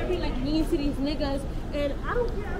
they're being like mean to these niggas, and I don't care.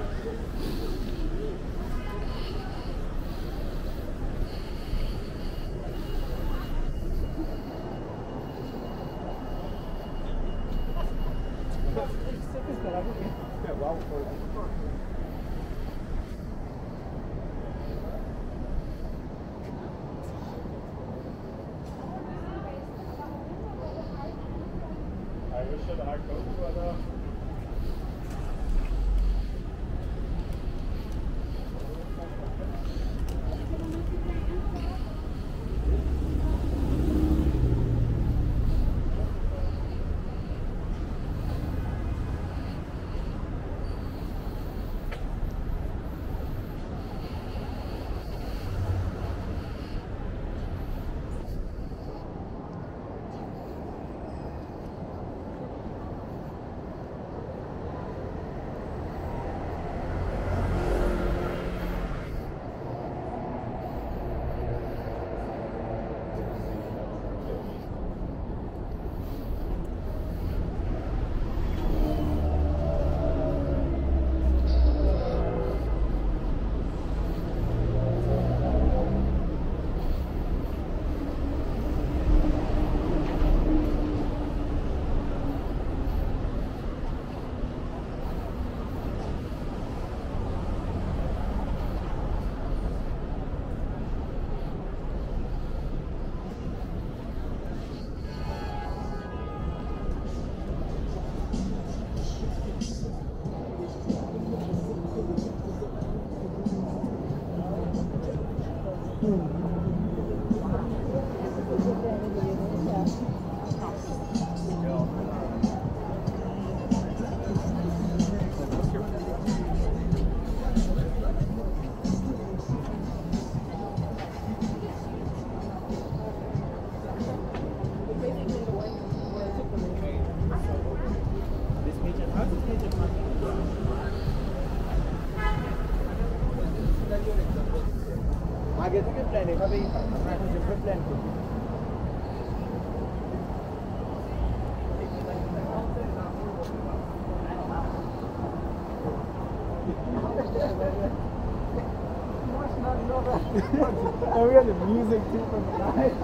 And we got the music too from the night.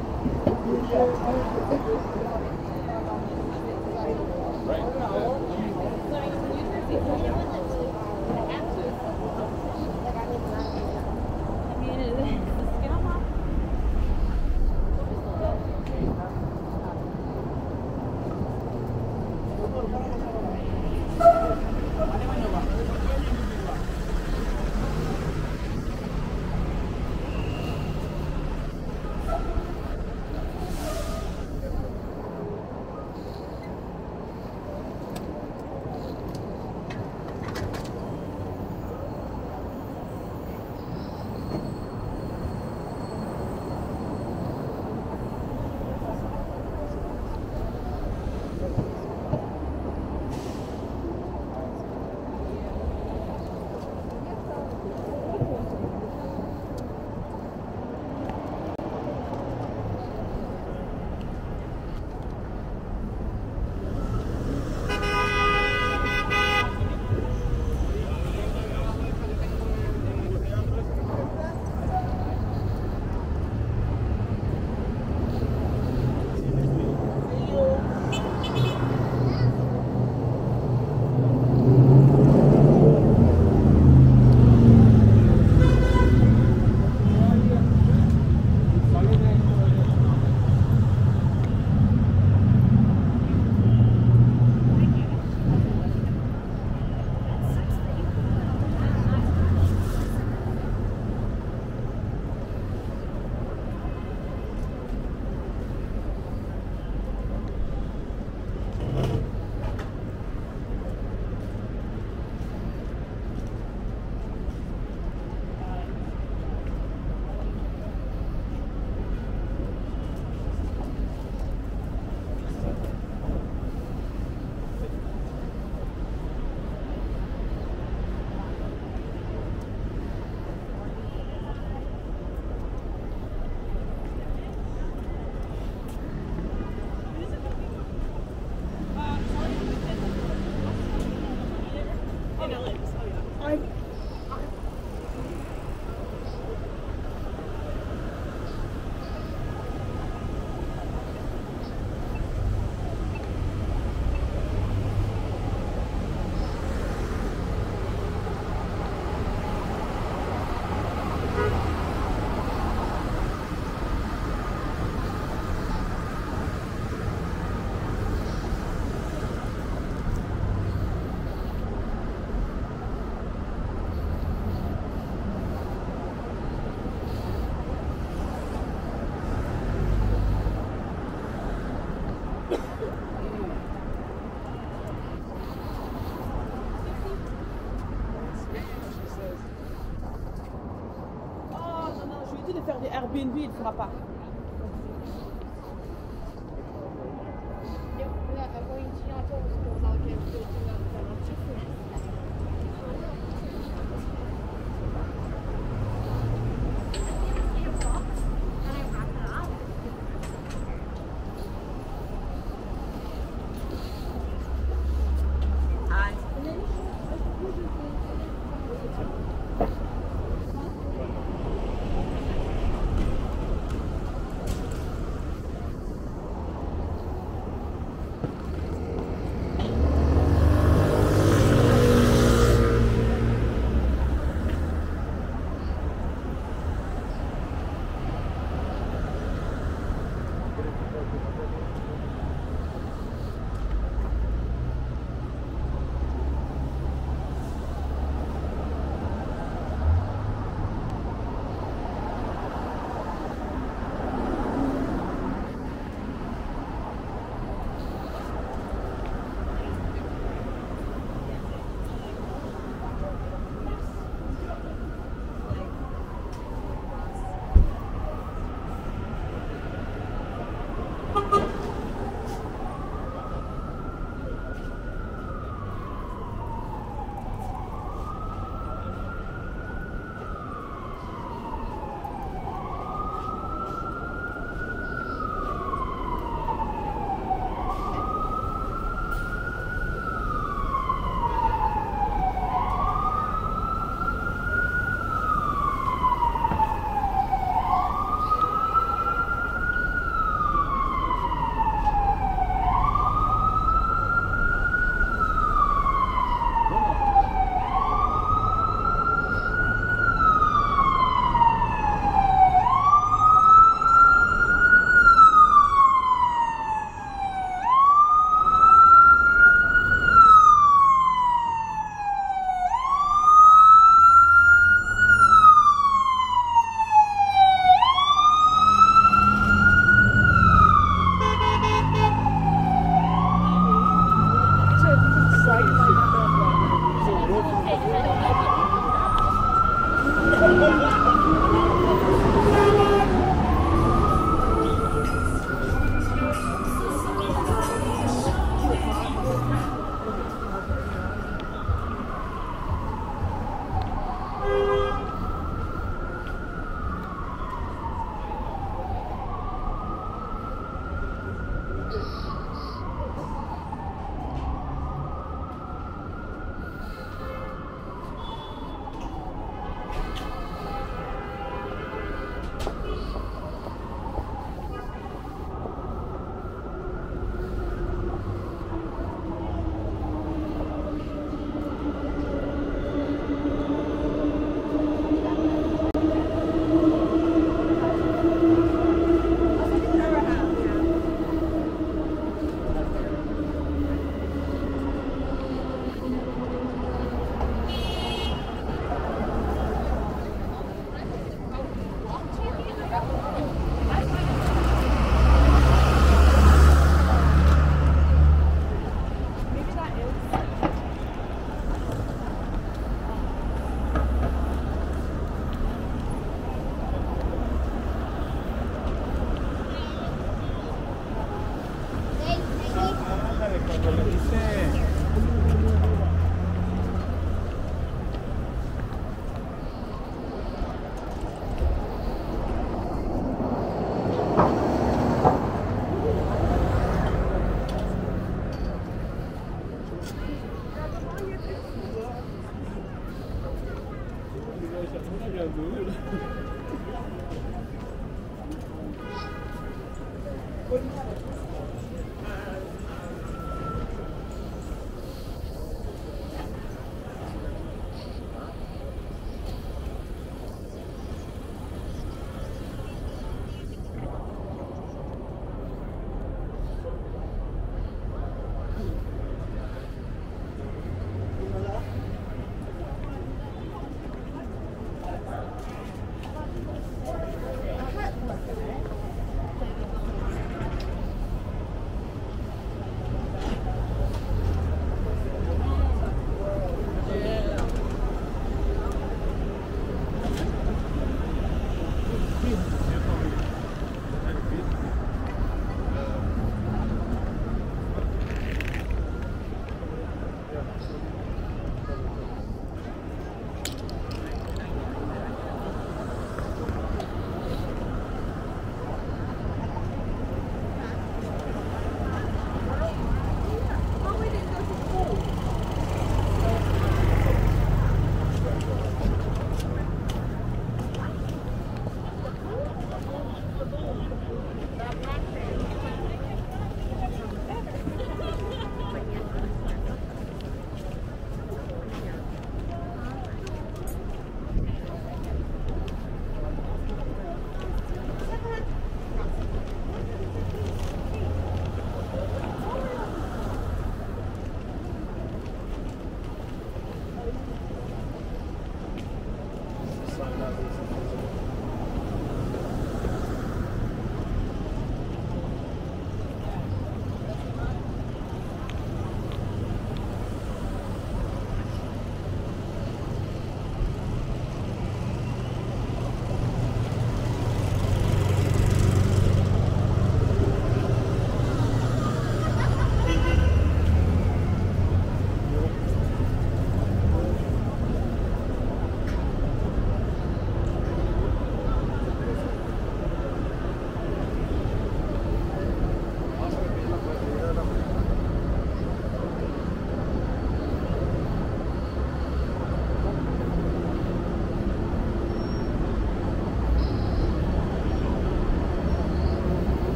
faire des Airbnb, il ne fera pas.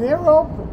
open, they're open.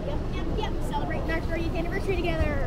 The casino is anniversary together.